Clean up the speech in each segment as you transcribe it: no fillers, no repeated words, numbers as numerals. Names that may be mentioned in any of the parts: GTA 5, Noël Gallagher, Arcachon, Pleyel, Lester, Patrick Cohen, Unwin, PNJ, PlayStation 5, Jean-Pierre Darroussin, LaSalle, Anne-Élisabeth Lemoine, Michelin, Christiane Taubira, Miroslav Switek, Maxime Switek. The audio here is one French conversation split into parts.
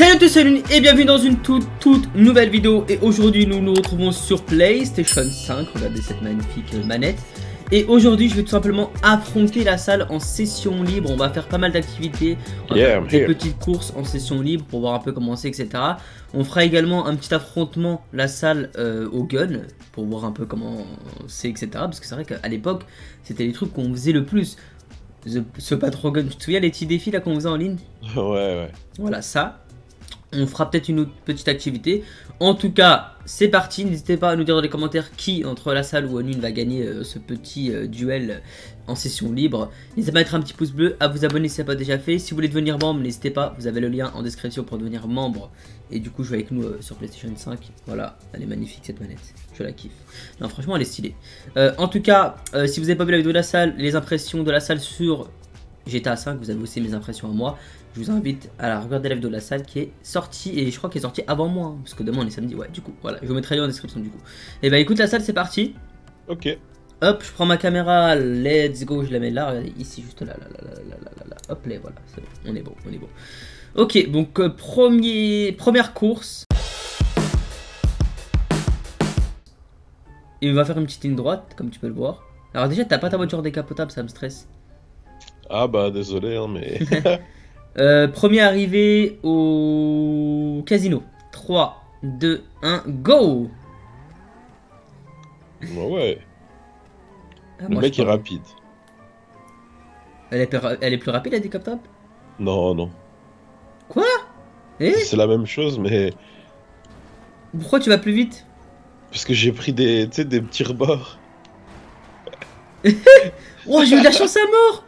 Salut à tous, salut et bienvenue dans une toute nouvelle vidéo. Et aujourd'hui nous nous retrouvons sur PlayStation 5. Regardez cette magnifique manette. Et aujourd'hui je vais tout simplement affronter LaSalle en session libre. On va faire pas mal d'activités, des petites courses en session libre pour voir un peu comment c'est, etc. On fera également un petit affrontement LaSalle au gun pour voir un peu comment c'est, etc. Parce que c'est vrai qu'à l'époque c'était les trucs qu'on faisait le plus. Ce patron gun, tu te souviens les petits défis là qu'on faisait en ligne? Ouais ouais. Voilà ça. On fera peut-être une autre petite activité. En tout cas, c'est parti. N'hésitez pas à nous dire dans les commentaires qui, entre LaSalle ou Unwin, va gagner ce petit duel en session libre. N'hésitez pas à mettre un petit pouce bleu, à vous abonner si ce n'est pas déjà fait. Si vous voulez devenir membre, n'hésitez pas. Vous avez le lien en description pour devenir membre. Et du coup, jouez avec nous sur PlayStation 5. Voilà, elle est magnifique cette manette. Je la kiffe. Non, franchement, elle est stylée. En tout cas, si vous n'avez pas vu la vidéo de LaSalle, les impressions de LaSalle sur GTA 5, vous avez aussi mes impressions à moi. Je vous invite à regarder la vidéo de LaSalle qui est sortie, et je crois qu'elle est sortie avant moi, hein, parce que demain on est samedi, ouais, du coup, voilà, je vous mettrai le lien en description du coup. Et bah écoute LaSalle, c'est parti. Ok. Hop, je prends ma caméra, let's go, je la mets là, regardez, ici, juste là. Hop, là, voilà, c'est bon, on est bon, on est bon. Ok, donc première course. Il va faire une petite ligne droite, comme tu peux le voir. Alors déjà, t'as pas ta voiture décapotable, ça me stresse. Ah bah désolé hein, mais... premier arrivé au casino. 3, 2, 1, go. Bah ouais. Ah, le mec est rapide. Elle est plus rapide la décapotable? Non, non. Quoi? C'est la même chose mais... Pourquoi tu vas plus vite? Parce que j'ai pris des petits rebords. Oh, j'ai eu de la chance à mort.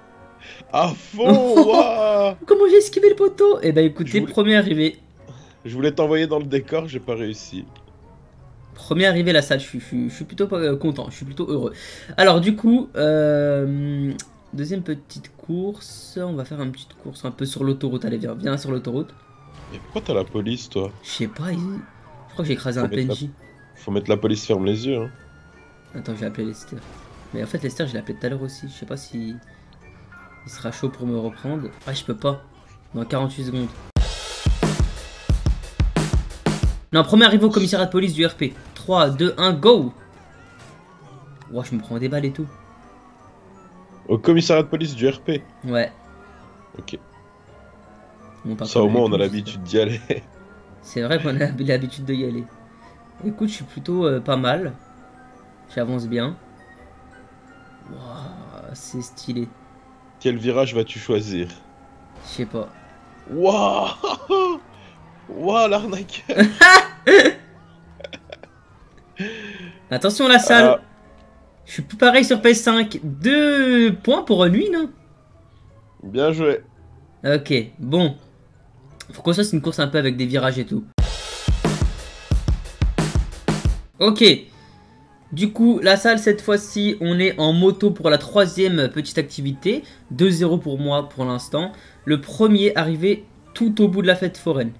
À fond, wow. Comment j'ai esquivé le poteau? Eh ben écoutez, premier arrivé. Je voulais t'envoyer dans le décor, j'ai pas réussi. Premier arrivé LaSalle, je suis plutôt content, je suis plutôt heureux. Alors du coup, deuxième petite course, on va faire une petite course un peu sur l'autoroute, allez viens, viens sur l'autoroute. Mais pourquoi t'as la police toi? Je sais pas, je crois que j'ai écrasé un PNJ. Faut mettre la police, ferme les yeux. Hein. Attends, je vais appeler Lester. Mais en fait Lester, je l'ai appelé tout à l'heure aussi, je sais pas si... Il sera chaud pour me reprendre. Ah, je peux pas. Dans 48 secondes. Non, premier arrivé au commissariat de police du RP. 3, 2, 1, go. Ouah, je me prends des balles et tout. Au commissariat de police du RP? Ouais. Ok. Bon, ça, au moins, on a l'habitude d'y aller. C'est vrai qu'on a l'habitude d'y aller. Écoute, je suis plutôt pas mal. J'avance bien. Ouah, c'est stylé. Quel virage vas-tu choisir? Je sais pas. Waouh, waouh, l'arnaque. Attention LaSalle. Je suis plus pareil sur PS5. 2 points pour lui, non? Bien joué. Ok, bon. Faut qu'on fasse une course un peu avec des virages et tout. Ok. Du coup, LaSalle, cette fois-ci, on est en moto pour la troisième petite activité. 2-0 pour moi, pour l'instant. Le premier arrivé tout au bout de la fête foraine.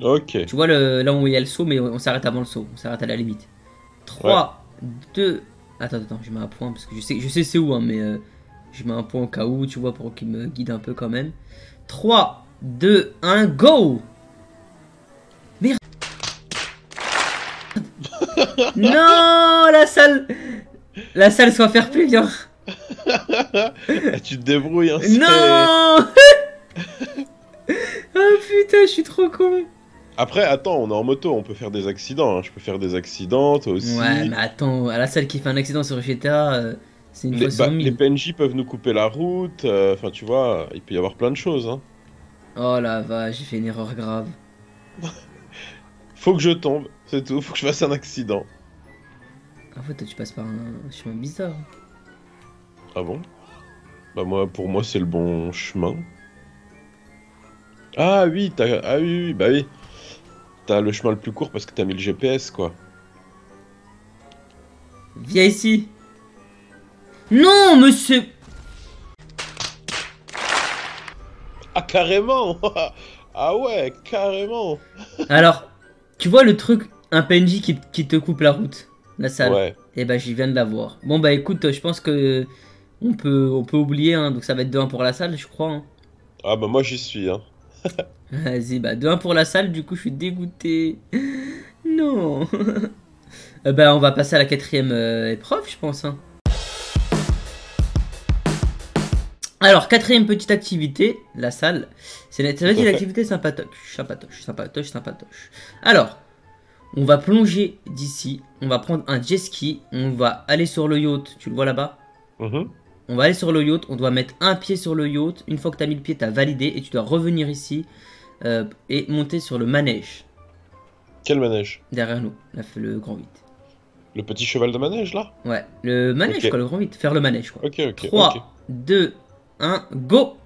Ok. Tu vois, là, où il y a le saut, mais on s'arrête avant le saut. On s'arrête à la limite. 3, ouais. 2... Attends, je mets un point, parce que je sais c'est où, hein, mais je mets un point au cas où, tu vois, pour qu'il me guide un peu quand même. 3, 2, 1, go. Merde. Non, LaSalle, LaSalle, soit fair play, viens. Tu te débrouilles, hein. Non. Oh putain, je suis trop con. Après, attends, on est en moto, on peut faire des accidents, hein. Je peux faire des accidents, toi aussi. Ouais, mais attends, à LaSalle qui fait un accident sur GTA, c'est une fois sur 1000. Les PNJ peuvent nous couper la route, enfin tu vois, il peut y avoir plein de choses, hein. Oh la vache, j'ai fait une erreur grave. Faut que je tombe, c'est tout, faut que je fasse un accident. Ah ouais, toi tu passes par un chemin bizarre. Ah bon? Bah moi, pour moi c'est le bon chemin. Ah oui, bah oui. T'as le chemin le plus court parce que t'as mis le GPS quoi. Viens ici. Non monsieur. Ah carrément. Ah ouais, carrément. Alors... Tu vois le truc, un PNJ qui te coupe la route, LaSalle. Ouais. Et bah j'y viens de la voir. Bon bah écoute, je pense que on peut oublier, hein, donc ça va être 2-1 pour LaSalle, je crois. Hein. Ah bah moi j'y suis. Hein. Vas-y, bah 2-1 pour la salle, du coup je suis dégoûté. Non. Bah on va passer à la quatrième épreuve, je pense. Hein. Alors, quatrième petite activité, la salle. C'est une activité sympatoche. Sympatoche. Alors, on va plonger d'ici. On va prendre un jet ski. On va aller sur le yacht. Tu le vois là-bas? On va aller sur le yacht. On doit mettre un pied sur le yacht. Une fois que tu as mis le pied, tu as validé. Et tu dois revenir ici et monter sur le manège. Quel manège? Derrière nous, le grand 8. Le petit cheval de manège là? Ouais, le manège quoi, le grand 8. Faire le manège quoi. Ok, ok. 3, okay. 2, 1, go!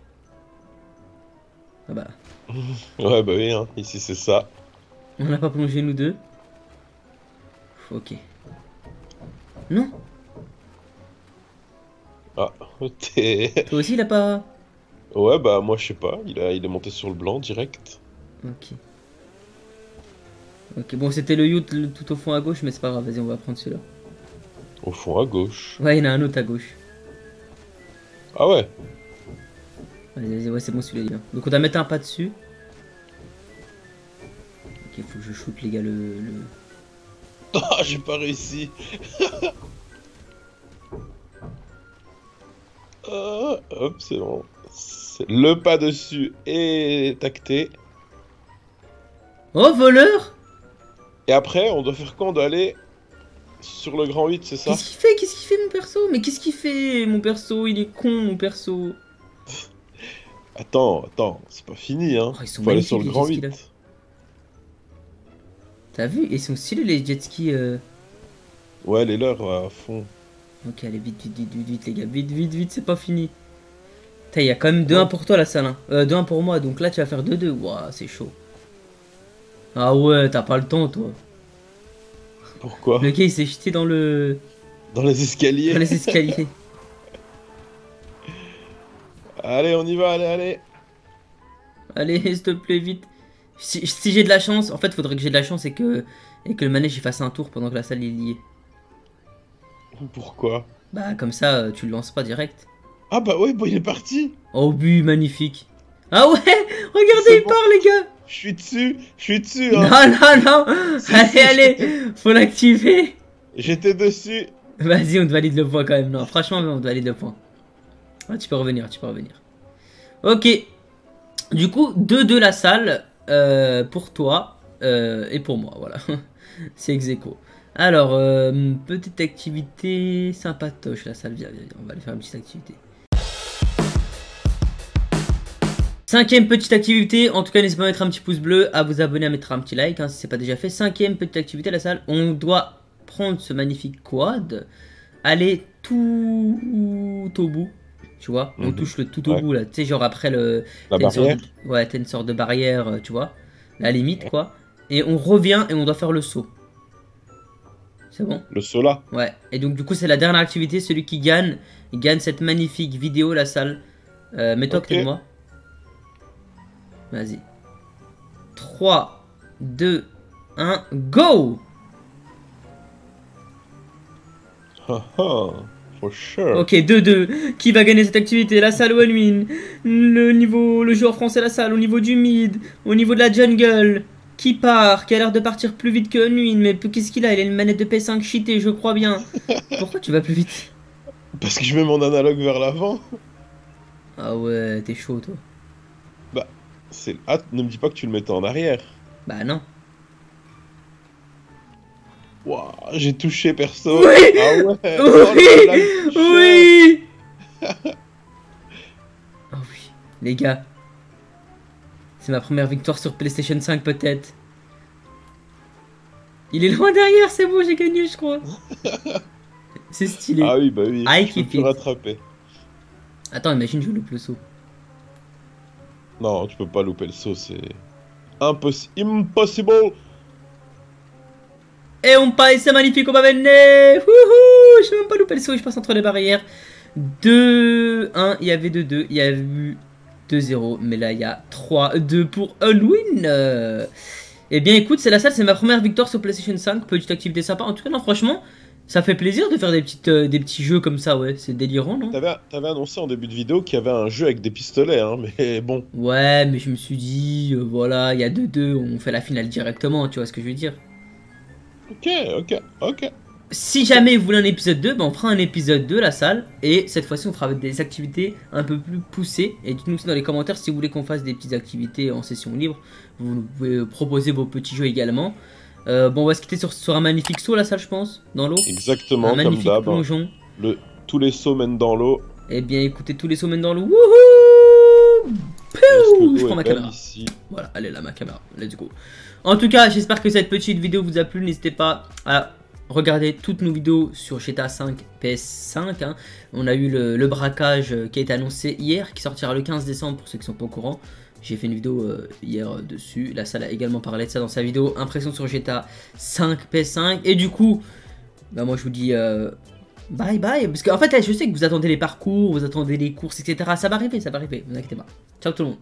Ah bah. Ouais, bah oui, hein. Ici c'est ça. On n'a pas plongé nous deux. Ok. Non? Ah, t'es. Toi aussi il a pas. Ouais, bah moi je sais pas. Il est monté sur le blanc direct. Ok. Ok, bon, c'était le yacht tout au fond à gauche, mais c'est pas grave, vas-y, on va prendre celui-là. Au fond à gauche? Ouais, il y en a un autre à gauche. Ah ouais? Allez, vas-y, ouais, c'est bon, celui-là, il est bien. Donc, on doit mettre un pas dessus. Ok, faut que je shoot, les gars, le... Ah, j'ai pas réussi. Hop, c'est bon. Le pas dessus est tacté. Oh, voleur! Et après, on doit faire quoi? On doit aller sur le grand 8, c'est ça? Qu'est-ce qu'il fait? Qu'est-ce qu'il fait mon perso? Mais qu'est-ce qu'il fait mon perso? Il est con mon perso. Attends, c'est pas fini hein. Oh, faut aller sur le grand 8. T'as vu? Ils sont stylés les jet skis. Ouais, les leurs à fond. Ok, allez vite les gars, vite, c'est pas fini. T'as, il y a quand même 2-1 pour toi la salle. Hein. 2-1 pour moi, donc là tu vas faire 2-2. Waouh, c'est chaud. Ah ouais, t'as pas le temps, toi. Pourquoi? Le gars, il s'est jeté dans le... Dans les escaliers. Dans les escaliers. Allez, on y va, allez. Allez, s'il te plaît, vite. Si j'ai de la chance, en fait, faudrait que j'ai de la chance et que le manège, il fasse un tour pendant que la salle est liée. Pourquoi? Bah, comme ça, tu le lances pas direct. Ah bah ouais, bon, il est parti. Oh, but, magnifique. Ah ouais, regardez, il part, les gars. Je suis dessus hein. Non si, Allez, faut l'activer. J'étais dessus. Vas-y, on te valide le point quand même. Non, franchement, on te valide le point. Ah, tu peux revenir. Ok. Du coup, 2-2 la salle pour toi et pour moi, voilà. C'est ex-aequo. Alors, petite activité sympatoche la salle, viens, on va aller faire une petite activité. Cinquième petite activité, en tout cas n'hésitez pas à mettre un petit pouce bleu, à vous abonner, à mettre un petit like hein, si c'est pas déjà fait. Cinquième petite activité à la salle, on doit prendre ce magnifique quad, aller tout au bout, tu vois, on touche le tout au bout là, tu sais genre après le... t'as une sorte de barrière, tu vois, la limite quoi, et on revient et on doit faire le saut. C'est bon? Le saut là? Ouais, et donc du coup c'est la dernière activité, celui qui gagne, il gagne cette magnifique vidéo la salle. Mets-toi que t'es de moi. Vas-y. 3, 2, 1, go! For sure. Ok, 2-2. Qui va gagner cette activité? La salle ou Unwin? Le joueur français, la salle, au niveau du mid, au niveau de la jungle. Qui part? Qui a l'air de partir plus vite que Unwin, mais qu'est-ce qu'il a? Il a une manette de PS5 cheatée, je crois bien. Pourquoi tu vas plus vite? Parce que je mets mon analogue vers l'avant. Ah ouais, t'es chaud toi. Bah. Ah, ne me dis pas que tu le mettais en arrière. Bah non. Waouh, j'ai touché perso. Oui. Ah ouais. Oui. Oh oui. Les gars. C'est ma première victoire sur PlayStation 5 peut-être. Il est loin derrière, c'est bon, j'ai gagné je crois. C'est stylé. Ah oui, bah oui. Je peux te rattraper. Attends, imagine je joue le plus haut. Non, tu peux pas louper le saut, c'est... Impossible! Et on passe, c'est magnifique, on va venir! Wouhou! Je vais même pas louper le saut, je passe entre les barrières. 2-1, il y avait 2-2, il y a eu 2-0, mais là il y a 3-2 pour Unwin. Eh bien écoute, c'est la salle, c'est ma première victoire sur PlayStation 5, petite activité sympa. En tout cas, non, franchement, Ça fait plaisir de faire des petits jeux comme ça, ouais, c'est délirant, non? T'avais annoncé en début de vidéo qu'il y avait un jeu avec des pistolets, hein, mais bon. Ouais, mais je me suis dit, voilà, il y a 2-2, on fait la finale directement, tu vois ce que je veux dire? Ok. Si jamais vous voulez un épisode 2, ben on fera un épisode 2, la salle, et cette fois-ci on fera des activités un peu plus poussées. Et dites-nous aussi dans les commentaires si vous voulez qu'on fasse des petites activités en session libre. Vous pouvez proposer vos petits jeux également. Bon, on va se quitter sur un magnifique saut, la salle, je pense, dans l'eau. Exactement, un magnifique comme d'hab, plongeon. Tous les sauts mènent dans l'eau. Eh bien, écoutez, tous les sauts mènent dans l'eau. Wouhou! Je prends ma caméra. Ici. Voilà, allez là, ma caméra. Let's go. En tout cas, j'espère que cette petite vidéo vous a plu. N'hésitez pas à regardez toutes nos vidéos sur GTA 5 PS5. Hein. On a eu le braquage qui a été annoncé hier, qui sortira le 15 décembre pour ceux qui sont pas au courant. J'ai fait une vidéo hier dessus. La salle a également parlé de ça dans sa vidéo impression sur GTA 5 PS5. Et du coup, bah moi je vous dis bye bye. Parce qu'en fait, là, je sais que vous attendez les parcours, vous attendez les courses, etc. Ça va arriver, ne vous inquiétez pas. Ciao tout le monde.